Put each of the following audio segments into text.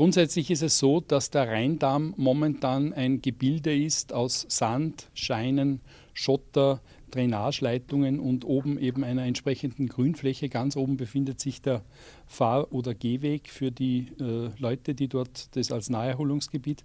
Grundsätzlich ist es so, dass der Rheindamm momentan ein Gebilde ist aus Sand, Scheinen, Schotter, Drainageleitungen und oben eben einer entsprechenden Grünfläche. Ganz oben befindet sich der Fahr- oder Gehweg für die Leute, die dort das als Naherholungsgebiet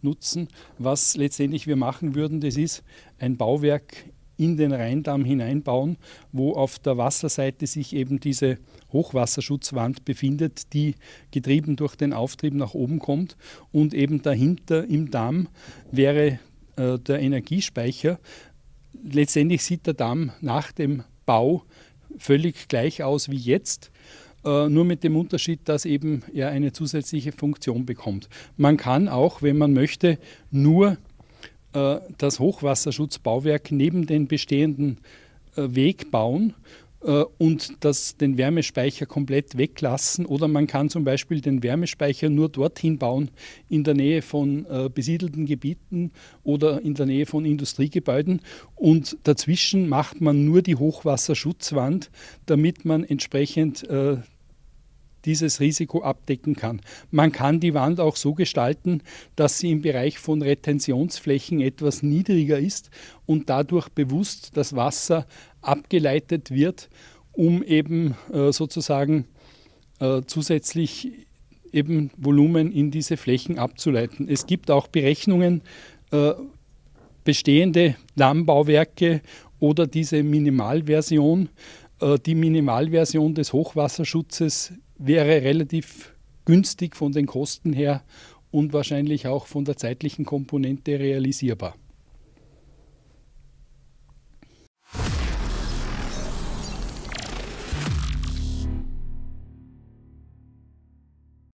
nutzen. Was letztendlich wir machen würden, das ist ein Bauwerk in den Rheindamm hineinbauen, wo auf der Wasserseite sich eben diese Hochwasserschutzwand befindet, die getrieben durch den Auftrieb nach oben kommt, und eben dahinter im Damm wäre der Energiespeicher. Letztendlich sieht der Damm nach dem Bau völlig gleich aus wie jetzt, nur mit dem Unterschied, dass eben er eine zusätzliche Funktion bekommt. Man kann auch, wenn man möchte, nur das Hochwasserschutzbauwerk neben den bestehenden Weg bauen und den Wärmespeicher komplett weglassen. Oder man kann zum Beispiel den Wärmespeicher nur dorthin bauen, in der Nähe von besiedelten Gebieten oder in der Nähe von Industriegebäuden. Und dazwischen macht man nur die Hochwasserschutzwand, damit man entsprechend dieses Risiko abdecken kann. Man kann die Wand auch so gestalten, dass sie im Bereich von Retentionsflächen etwas niedriger ist und dadurch bewusst das Wasser abgeleitet wird, um eben sozusagen zusätzlich eben Volumen in diese Flächen abzuleiten. Es gibt auch Berechnungen, bestehende Dammbauwerke oder diese Minimalversion. Die Minimalversion des Hochwasserschutzes wäre relativ günstig von den Kosten her und wahrscheinlich auch von der zeitlichen Komponente realisierbar.